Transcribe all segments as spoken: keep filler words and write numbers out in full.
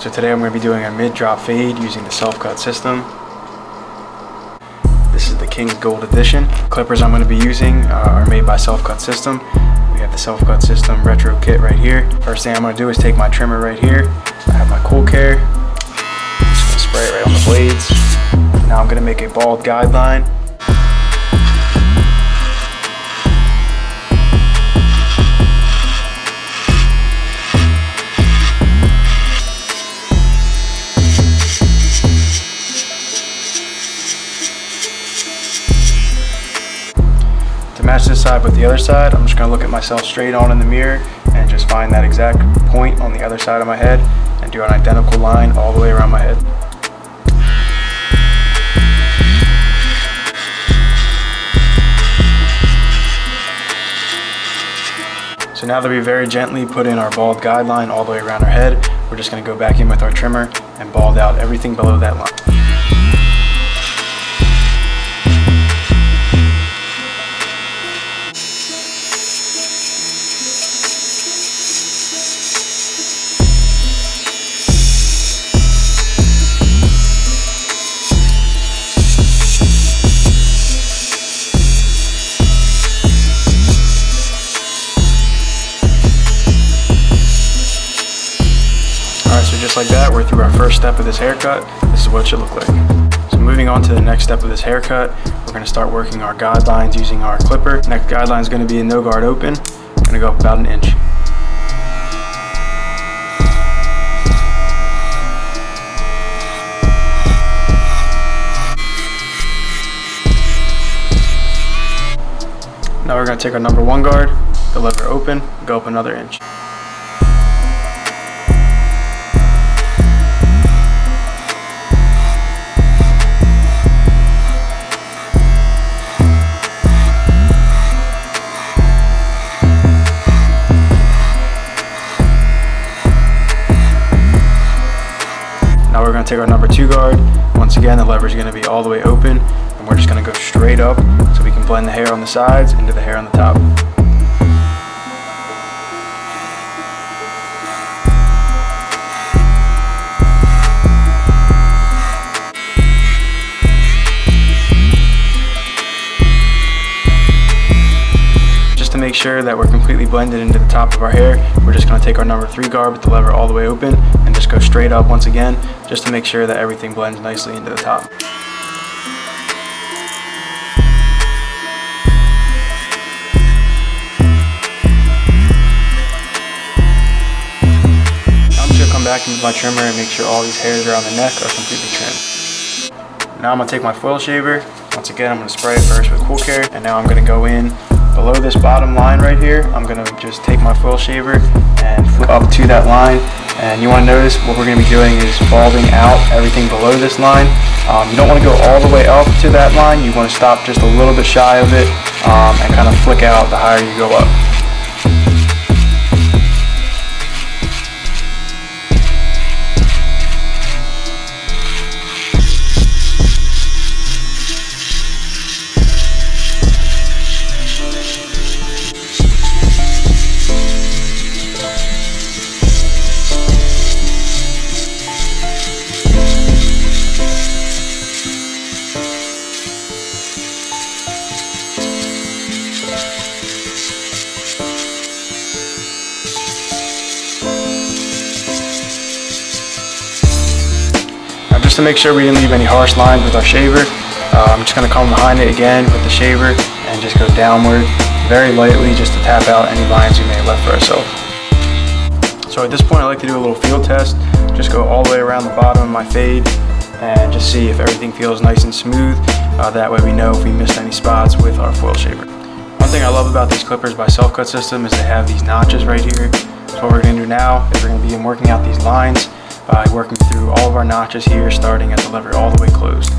So today I'm going to be doing a mid-drop fade using the self-cut system. This is the King's Gold Edition. The clippers I'm going to be using are made by Self-Cut System. We have the Self-Cut System Retro Kit right here. First thing I'm going to do is take my trimmer right here. I have my Cool Care. I'm just going to spray it right on the blades. Now I'm going to make a bald guideline. To match this side with the other side, I'm just going to look at myself straight on in the mirror and just find that exact point on the other side of my head and do an identical line all the way around my head. So now that we very gently put in our bald guideline all the way around our head, we're just going to go back in with our trimmer and bald out everything below that line. So just like that, we're through our first step of this haircut. This is what it should look like. So moving on to the next step of this haircut, we're going to start working our guidelines using our clipper. Next guideline is going to be a no guard open. I'm going to go up about an inch. Now we're going to take our number one guard, the lever open, go up another inch. Now we're going to take our number two guard. Once again, the lever is going to be all the way open, and we're just going to go straight up so we can blend the hair on the sides into the hair on the top. Just to make sure that we're completely blended into the top of our hair, we're just going to take our number three guard with the lever all the way open and just go straight up once again, just to make sure that everything blends nicely into the top. I'm just going to come back into my trimmer and make sure all these hairs around the neck are completely trimmed. Now I'm going to take my foil shaver. Once again, I'm going to spray it first with Cool Care, and now I'm going to go in below this bottom line right here. I'm going to just take my foil shaver and flip up to that line, and you want to notice what we're going to be doing is balding out everything below this line. Um, you don't want to go all the way up to that line. You want to stop just a little bit shy of it um, and kind of flick out the higher you go up. Just to make sure we didn't leave any harsh lines with our shaver, uh, I'm just going to come behind it again with the shaver and just go downward very lightly just to tap out any lines we may have left for ourselves. So at this point I like to do a little feel test, just go all the way around the bottom of my fade and just see if everything feels nice and smooth. Uh, that way we know if we missed any spots with our foil shaver. One thing I love about these clippers by Self-Cut System is they have these notches right here. So what we're going to do now is we're going to begin working out these lines by working through all of our notches here, starting at the lever all the way closed.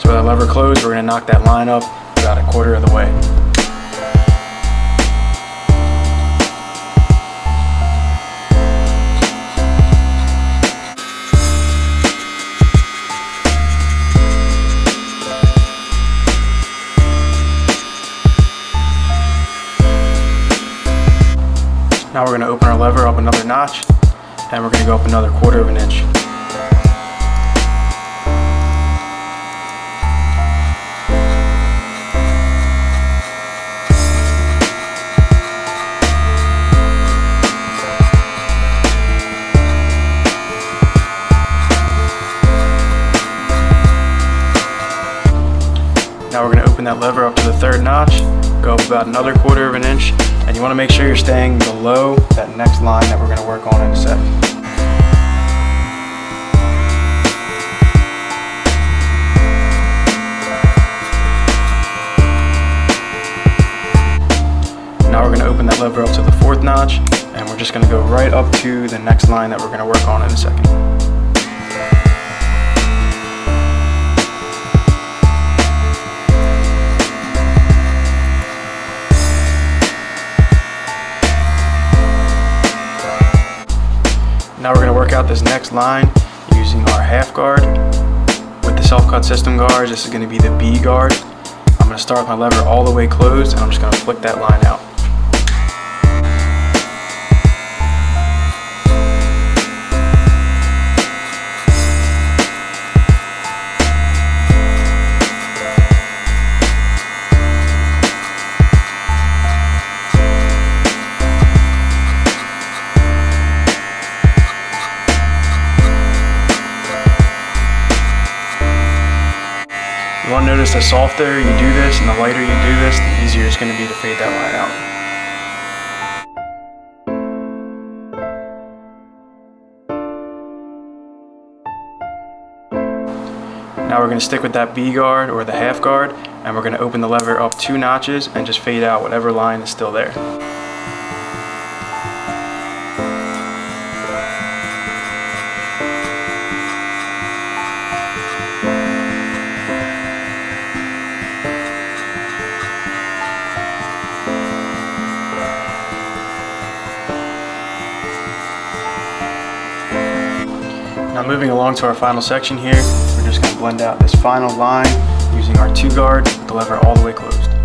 So with our lever closed, we're going to knock that line up about a quarter of the way. Now we're going to open our lever up another notch. and we're going to go up another quarter of an inch. Now we're going to open that lever up to the third notch, go up about another quarter of an inch, and you want to make sure you're staying below that next line that we're going to work on in a sec. Now we're going to open that lever up to the fourth notch, and we're just going to go right up to the next line that we're going to work on in a second. Now we're going to work out this next line using our half guard. With the self-cut system guards, this is going to be the B guard. I'm going to start with my lever all the way closed, and I'm just going to flick that line out. You want to notice the softer you do this and the lighter you do this, the easier it's going to be to fade that line out. Now we're going to stick with that B guard or the half guard, and we're going to open the lever up two notches and just fade out whatever line is still there. Now moving along to our final section here, we're just going to blend out this final line using our two guard with the lever all the way closed.